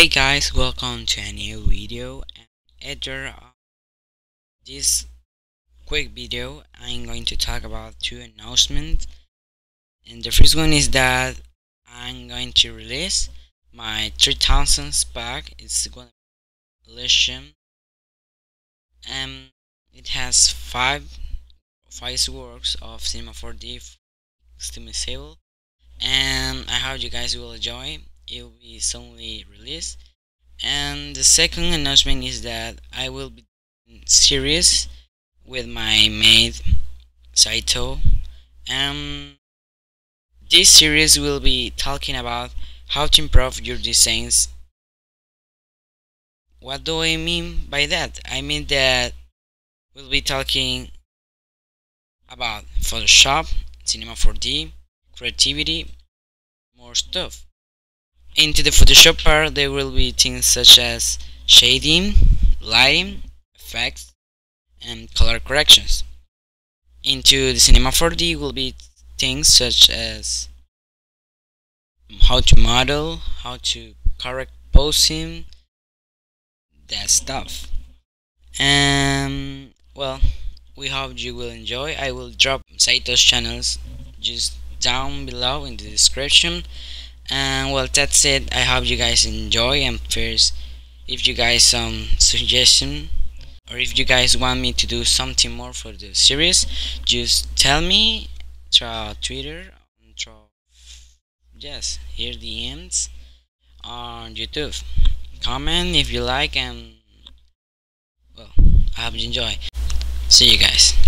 Hey guys, welcome to a new video. And after this quick video, I'm going to talk about two announcements. And the first one is that I'm going to release my 3000 pack. It's going to be collection, and it has five works of Cinema 4D customizable, and I hope you guys will enjoy. It will be suddenly released. And the second announcement is that I will be doing series with my mate Saito. This series will be talking about how to improve your designs. What do I mean by that? I mean that we'll be talking about Photoshop, Cinema 4D, creativity, more stuff. Into the Photoshop part, there will be things such as shading, lighting, effects, and color corrections. Into the Cinema 4D will be things such as how to model, how to correct posing, that stuff. And well, we hope you will enjoy. I will drop Saito's channels just down below in the description. And well, that's it. I hope you guys enjoy. And first, if you guys suggestion, or if you guys want me to do something more for the series, just tell me through Twitter, through yes, here DMs on YouTube. Comment if you like, and well, I hope you enjoy. See you guys.